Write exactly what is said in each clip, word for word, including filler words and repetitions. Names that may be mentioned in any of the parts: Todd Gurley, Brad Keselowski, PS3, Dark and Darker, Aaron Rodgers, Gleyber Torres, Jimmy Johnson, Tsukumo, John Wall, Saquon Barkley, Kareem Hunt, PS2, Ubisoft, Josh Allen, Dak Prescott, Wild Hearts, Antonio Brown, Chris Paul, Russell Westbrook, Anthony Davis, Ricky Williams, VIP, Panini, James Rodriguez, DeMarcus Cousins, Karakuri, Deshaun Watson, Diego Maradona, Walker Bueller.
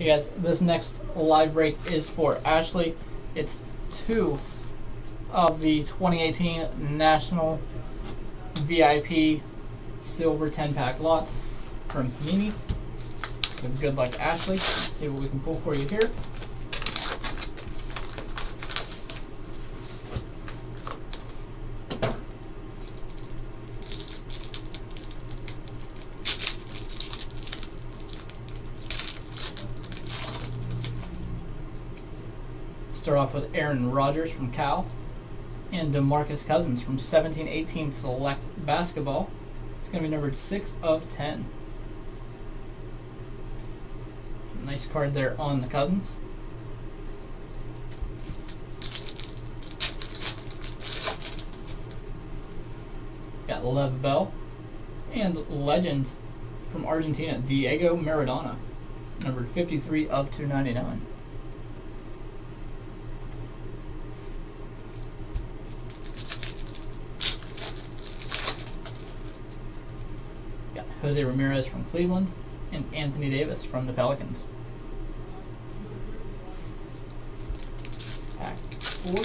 Okay, guys, this next live break is for Ashley. It's two of the twenty eighteen National V I P Silver ten pack lots from Panini. So good luck, Ashley. Let's see what we can pull for you here. Start off with Aaron Rodgers from Cal and DeMarcus Cousins from seventeen eighteen Select Basketball. It's going to be numbered six of ten. Nice card there on the Cousins. Got Lev Bell and Legends from Argentina, Diego Maradona, numbered fifty-three of two ninety-nine. Jose Ramirez from Cleveland, and Anthony Davis from the Pelicans. Pack four.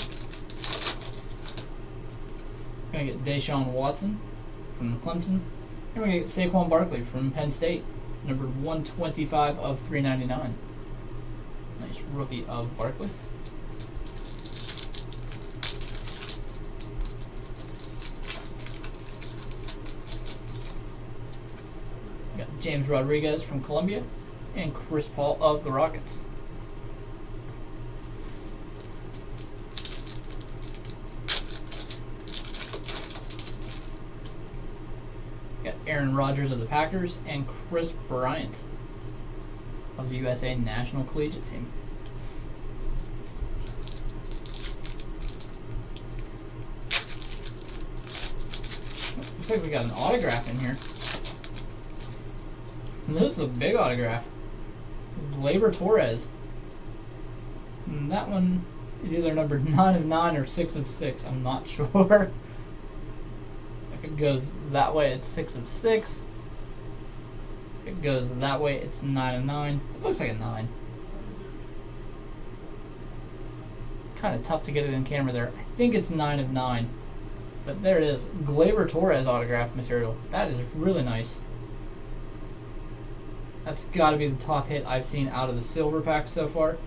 We're going to get Deshaun Watson from Clemson. And we're going to get Saquon Barkley from Penn State, number one twenty-five of three ninety-nine. Nice rookie of Barkley. James Rodriguez from Columbia, and Chris Paul of the Rockets. Got Aaron Rodgers of the Packers, and Chris Bryant of the U S A National Collegiate Team. Looks like we got an autograph in here. This is a big autograph. Gleyber Torres. And that one is either numbered nine of nine or six of six. I'm not sure. If it goes that way, it's six of six. If it goes that way, it's nine of nine. It looks like a nine. Kind of tough to get it in camera there. I think it's nine of nine. But there it is. Gleyber Torres autograph material. That is really nice. That's got to be the top hit I've seen out of the silver pack so far.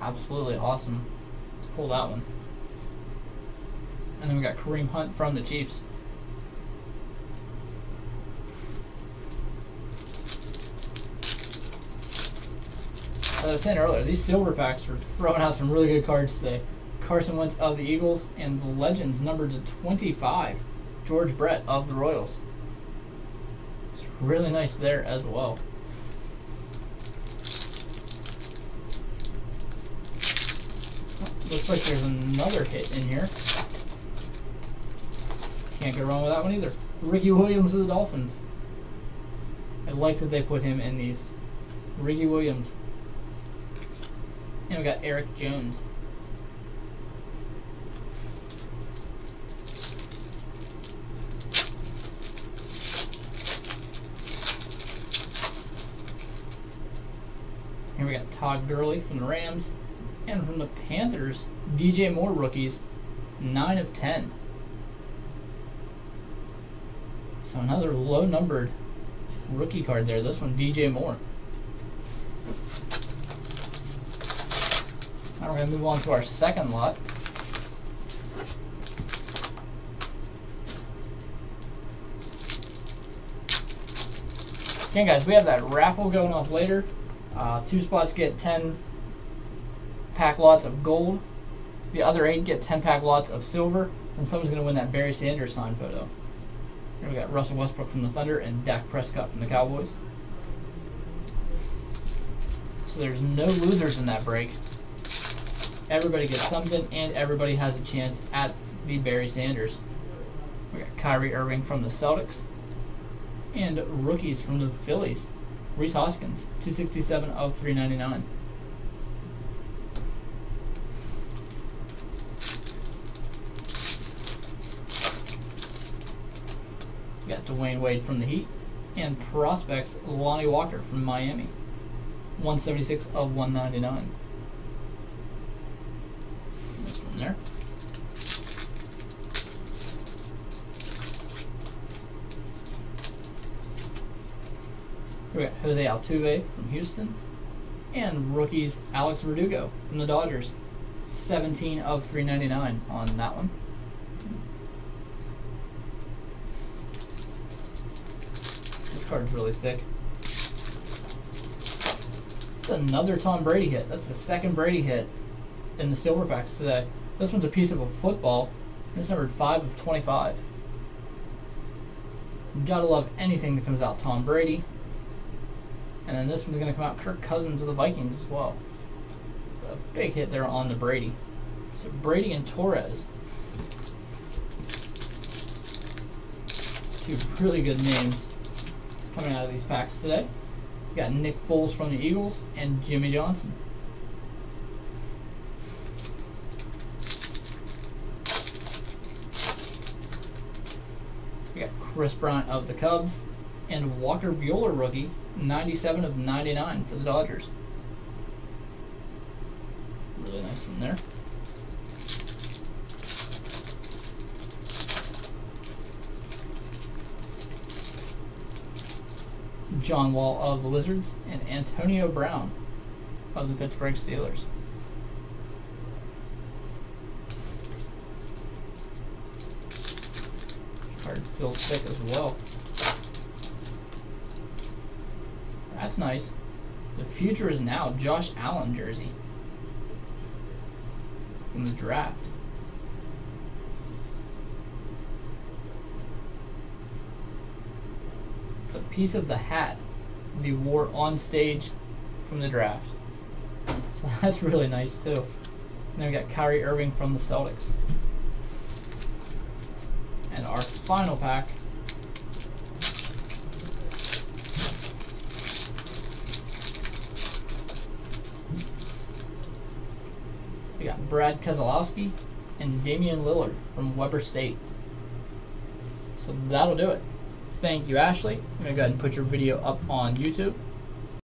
Absolutely awesome to pull that one. And then we got Kareem Hunt from the Chiefs. As I was saying earlier, these silver packs are throwing out some really good cards today. Carson Wentz of the Eagles and the Legends numbered to twenty-five. George Brett of the Royals. It's really nice there as well. Looks like there's another hit in here. Can't go wrong with that one either. Ricky Williams of the Dolphins. I like that they put him in these. Ricky Williams. And we got Eric Jones. Here we got Todd Gurley from the Rams, and from the Panthers, D J Moore rookies, nine of ten. So another low-numbered rookie card there. This one, D J Moore. Now we're going to move on to our second lot. Okay, guys, we have that raffle going off later. Uh, two spots get ten pack lots of gold. The other eight get ten pack lots of silver. And someone's going to win that Barry Sanders signed photo. Here we got Russell Westbrook from the Thunder and Dak Prescott from the Cowboys. So there's no losers in that break. Everybody gets something, and everybody has a chance at the Barry Sanders. We got Kyrie Irving from the Celtics and rookies from the Phillies. Reese Hoskins, two sixty-seven of three ninety-nine. We got Dwayne Wade from the Heat and prospects Lonnie Walker from Miami. one seventy-six of one ninety-nine. This one there. We got Jose Altuve from Houston. And rookies Alex Verdugo from the Dodgers. seventeen of three ninety-nine on that one. This card's really thick. It's another Tom Brady hit. That's the second Brady hit in the silver packs today. This one's a piece of a football. It's numbered five of twenty-five. You gotta love anything that comes out Tom Brady. And then this one's going to come out Kirk Cousins of the Vikings as well. A big hit there on the Brady. So Brady and Torres. Two really good names coming out of these packs today. We got Nick Foles from the Eagles and Jimmy Johnson. We got Chris Bryant of the Cubs and Walker Bueller rookie. ninety-seven of ninety-nine for the Dodgers. Really nice one there. John Wall of the Wizards and Antonio Brown of the Pittsburgh Steelers. Card feels thick as well. That's nice. The future is now. Josh Allen jersey from the draft. It's a piece of the hat that he wore on stage from the draft. So that's really nice too. And then we got Kyrie Irving from the Celtics. And our final pack. We got Brad Keselowski and Damian Lillard from Weber State. So that'll do it. Thank you, Ashley. I'm going to go ahead and put your video up on YouTube.